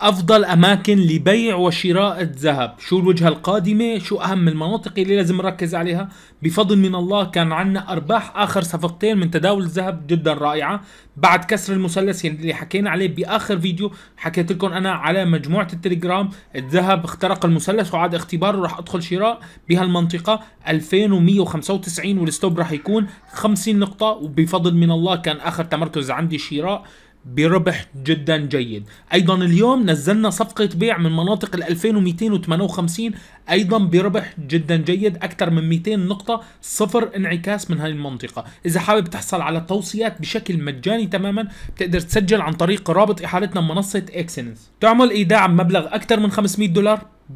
أفضل أماكن لبيع وشراء الذهب، شو الوجهة القادمة، شو أهم المناطق اللي لازم نركز عليها. بفضل من الله كان عنا أرباح آخر صفقتين من تداول الذهب جدا رائعة بعد كسر المثلث اللي حكينا عليه بآخر فيديو. حكيت لكم أنا على مجموعة التليجرام الذهب اخترق المثلث وعاد اختباره، وراح أدخل شراء بهالمنطقة 2195 والستوب راح يكون 50 نقطة، وبفضل من الله كان آخر تمركز عندي شراء بربح جدا جيد. ايضا اليوم نزلنا صفقة بيع من مناطق 2258 ايضا بربح جدا جيد، اكثر من 200 نقطة، صفر انعكاس من هاي المنطقة. اذا حابب تحصل على توصيات بشكل مجاني تماما بتقدر تسجل عن طريق رابط احالتنا بمنصة اكسنس. تعمل ايداع مبلغ اكثر من $500،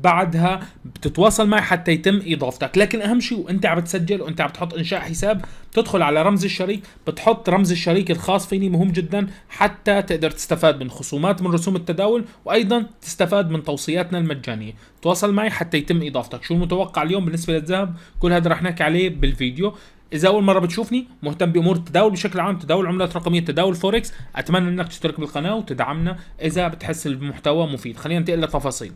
بعدها بتتواصل معي حتى يتم اضافتك. لكن اهم شيء وانت عم تسجل وانت عم تحط انشاء حساب بتدخل على رمز الشريك، بتحط رمز الشريك الخاص فيني، مهم جدا حتى تقدر تستفاد من خصومات من رسوم التداول، وايضا تستفاد من توصياتنا المجانيه. تواصل معي حتى يتم اضافتك. شو المتوقع اليوم بالنسبه للذهب؟ كل هذا رح نحكي عليه بالفيديو. إذا أول مرة بتشوفني مهتم بأمور التداول بشكل عام، تداول عملات رقمية، تداول فوركس، أتمنى إنك تشترك بالقناة وتدعمنا إذا بتحس المحتوى مفيد. خلينا ننتقل للتفاصيل.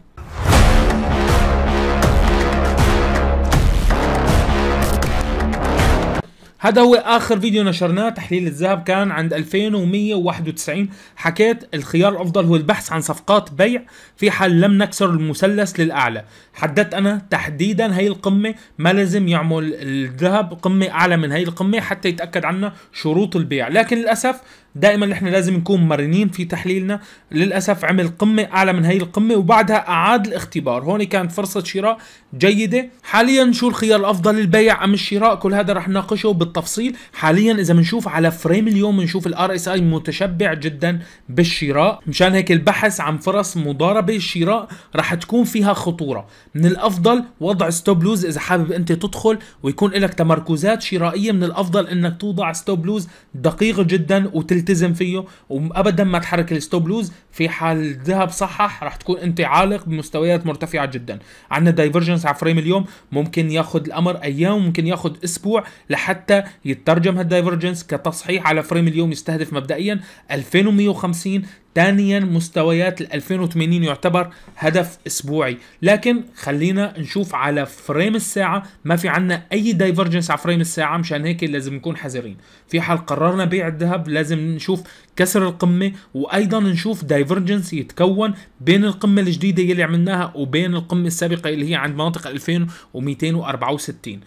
هذا هو آخر فيديو نشرناه، تحليل الذهب كان عند 2191. حكيت الخيار الأفضل هو البحث عن صفقات بيع في حال لم نكسر المثلث للأعلى. حددت أنا تحديدا هي القمة، ما لازم يعمل الذهب قمة أعلى من هي القمة حتى يتأكد عنا شروط البيع. لكن للأسف دائما نحن لازم نكون مرنين في تحليلنا، للأسف عمل قمة أعلى من هي القمة وبعدها أعاد الاختبار. هون كانت فرصة شراء جيدة. حاليا شو الخيار الأفضل، البيع أم الشراء؟ كل هذا رح نناقشه بالتفصيل. حاليا إذا بنشوف على فريم اليوم بنشوف الار اس اي متشبع جدا بالشراء، مشان هيك البحث عن فرص مضاربة الشراء رح تكون فيها خطورة. من الأفضل وضع ستوب لوز إذا حابب أنت تدخل ويكون لك تمركزات شرائية، من الأفضل إنك توضع ستوب لوز دقيق جدا وتلتزم فيه، وأبدا ما تحرك الستوب لوز. في حال الذهب صحح رح تكون أنت عالق بمستويات مرتفعة جدا. عندنا دايفرجنس على فريم اليوم، ممكن ياخذ الأمر أيام، ممكن ياخذ أسبوع لحتى يترجم هالدايفرجنس كتصحيح. على فريم اليوم يستهدف مبدئيا 2150، ثانيا مستويات ال 2080 يعتبر هدف اسبوعي. لكن خلينا نشوف على فريم الساعه، ما في عندنا اي دايفرجنس على فريم الساعه، مشان هيك لازم نكون حذرين. في حال قررنا بيع الذهب لازم نشوف كسر القمه، وايضا نشوف دايفرجنس يتكون بين القمه الجديده اللي عملناها وبين القمه السابقه اللي هي عند مناطق 2264.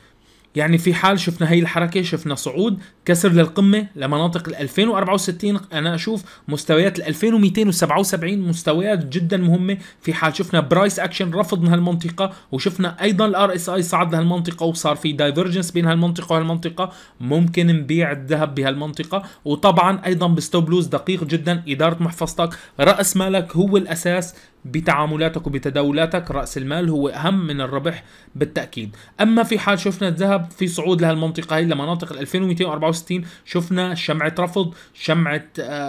يعني في حال شفنا هي الحركة، شفنا صعود كسر للقمة لمناطق ال 2064، أنا أشوف مستويات ال 2277 مستويات جدا مهمة. في حال شفنا برايس أكشن رفض من هالمنطقة، وشفنا أيضا ال RSI صعد لهالمنطقة وصار في دايفرجنس بين هالمنطقة وهالمنطقة، ممكن نبيع الذهب بهالمنطقة. وطبعا أيضا بستوب لوز دقيق جدا، إدارة محفظتك، رأس مالك هو الأساس بتعاملاتك وبتداولاتك، رأس المال هو أهم من الربح بالتأكيد. أما في حال شفنا الذهب في صعود لهالمنطقة هي لمناطق 2264، شفنا شمعة رفض، شمعة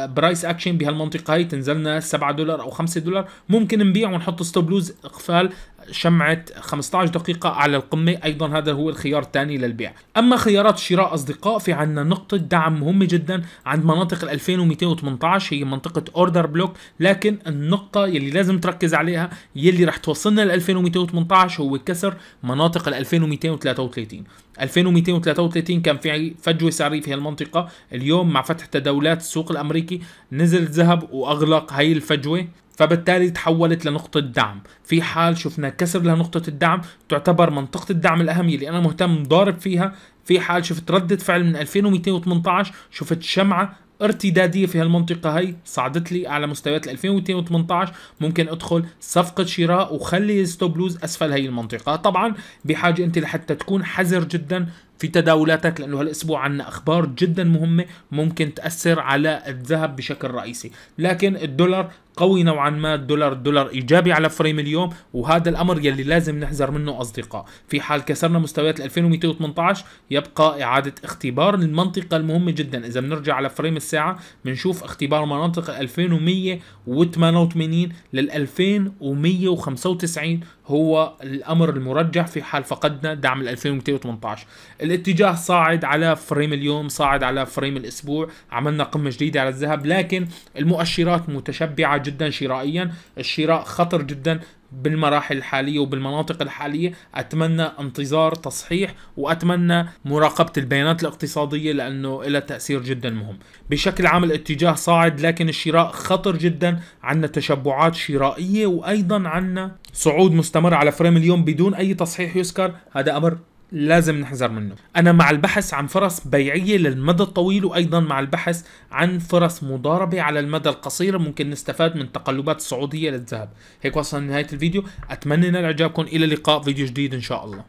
برايس أكشن بهالمنطقة هي، تنزلنا $7 أو $5، ممكن نبيع ونحط ستوب لوز إقفال شمعة 15 دقيقة على القمة. أيضا هذا هو الخيار الثاني للبيع. أما خيارات شراء أصدقاء، في عنا نقطة دعم مهمة جدا عند مناطق 2218، هي منطقة أوردر بلوك. لكن النقطة يلي لازم تركز عليها يلي رح توصلنا ل 2218 هو كسر مناطق ال 2233. 2233 كان في فجوة سعرية في هالمنطقة. اليوم مع فتح تداولات السوق الأمريكي نزل الذهب وأغلق هاي الفجوة، فبالتالي تحولت لنقطة دعم. في حال شفنا كسر لنقطة الدعم تعتبر منطقة الدعم الأهم اللي أنا مهتم ضارب فيها. في حال شفت ردة فعل من 2218، شفت شمعة ارتدادية في هالمنطقة هي صعدت لي على مستويات 2218، ممكن ادخل صفقة شراء وخلي الستوب لوز اسفل هي المنطقة. طبعا بحاجة انت لحتى تكون حذر جدا في تداولاتك، لانه هالاسبوع عندنا اخبار جدا مهمة ممكن تأثر على الذهب بشكل رئيسي. لكن الدولار قوي نوعا ما، الدولار ايجابي على فريم اليوم، وهذا الامر يلي لازم نحذر منه اصدقاء. في حال كسرنا مستويات 2218 يبقى اعادة اختبار للمنطقة المهمة جدا. اذا بنرجع على فريم الساعة بنشوف اختبار مناطق 2188 لل 2195 هو الامر المرجح في حال فقدنا دعم ال 2218. الاتجاه صاعد على فريم اليوم، صاعد على فريم الاسبوع، عملنا قمة جديدة على الذهب، لكن المؤشرات متشبعة جدا شرائيا. الشراء خطر جدا بالمراحل الحالية وبالمناطق الحالية. أتمنى انتظار تصحيح وأتمنى مراقبة البيانات الاقتصادية لأنه لها تأثير جدا مهم. بشكل عام الاتجاه صاعد لكن الشراء خطر جدا، عندنا تشبعات شرائية وأيضا عندنا صعود مستمر على فريم اليوم بدون أي تصحيح يذكر. هذا أمر لازم نحذر منه. أنا مع البحث عن فرص بيعية للمدى الطويل وأيضا مع البحث عن فرص مضاربة على المدى القصير ممكن نستفاد من تقلبات الصعودية للذهب. هيك وصلنا لنهاية الفيديو، أتمنى إن إعجابكم، إلى اللقاء فيديو جديد إن شاء الله.